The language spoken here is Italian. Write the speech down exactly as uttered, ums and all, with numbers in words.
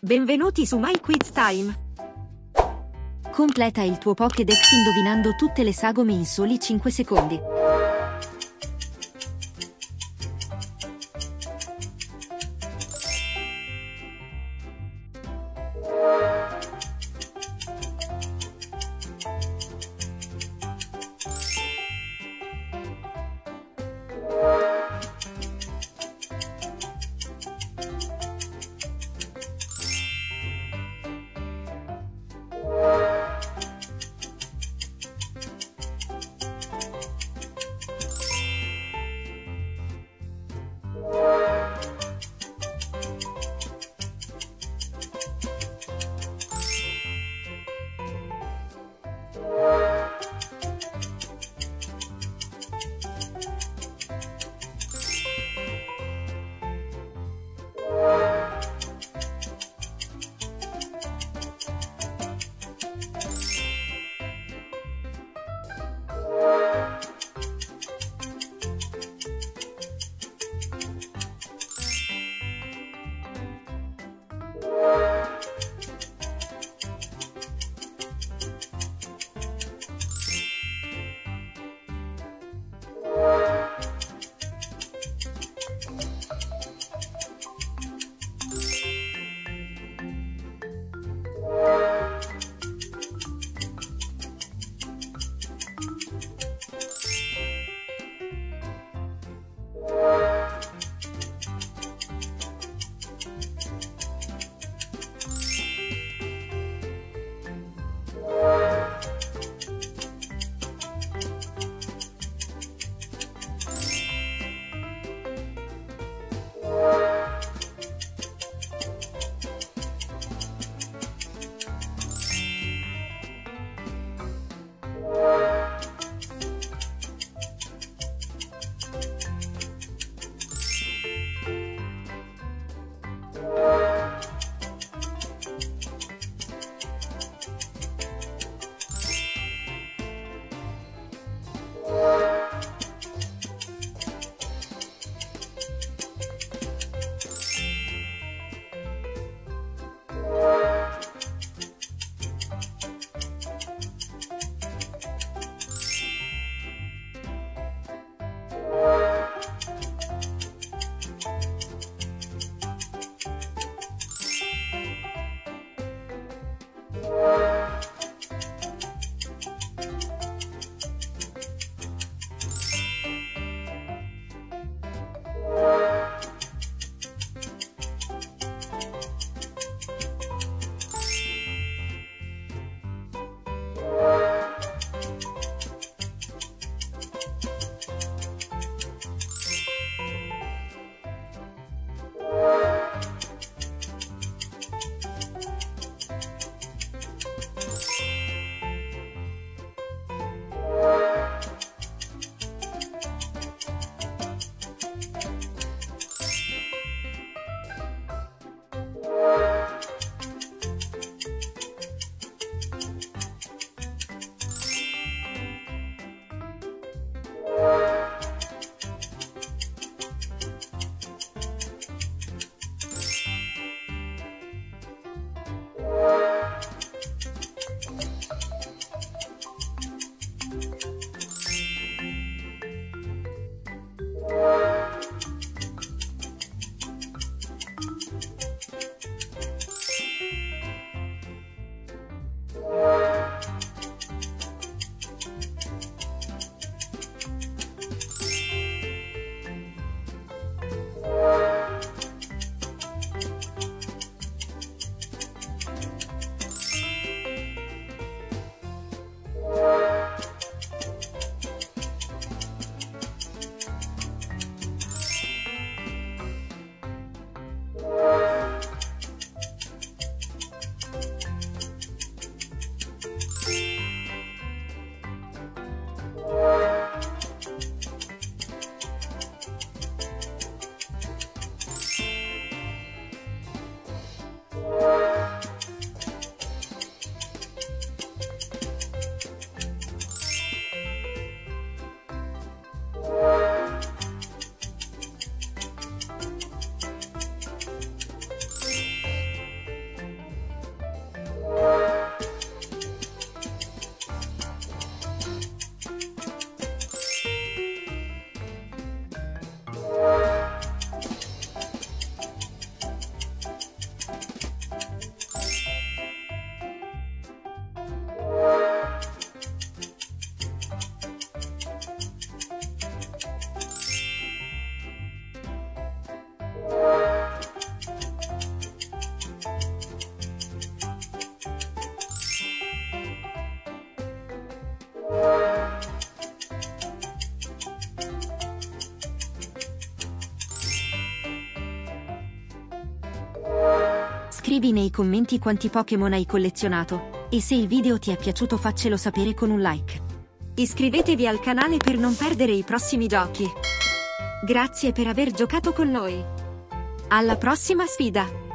Benvenuti su My Quiz Time! Completa il tuo Pokédex indovinando tutte le sagome in soli cinque secondi. scrivi nei commenti quanti Pokémon hai collezionato, e se il video ti è piaciuto faccelo sapere con un like. Iscrivetevi al canale per non perdere i prossimi giochi. Grazie per aver giocato con noi. Alla prossima sfida!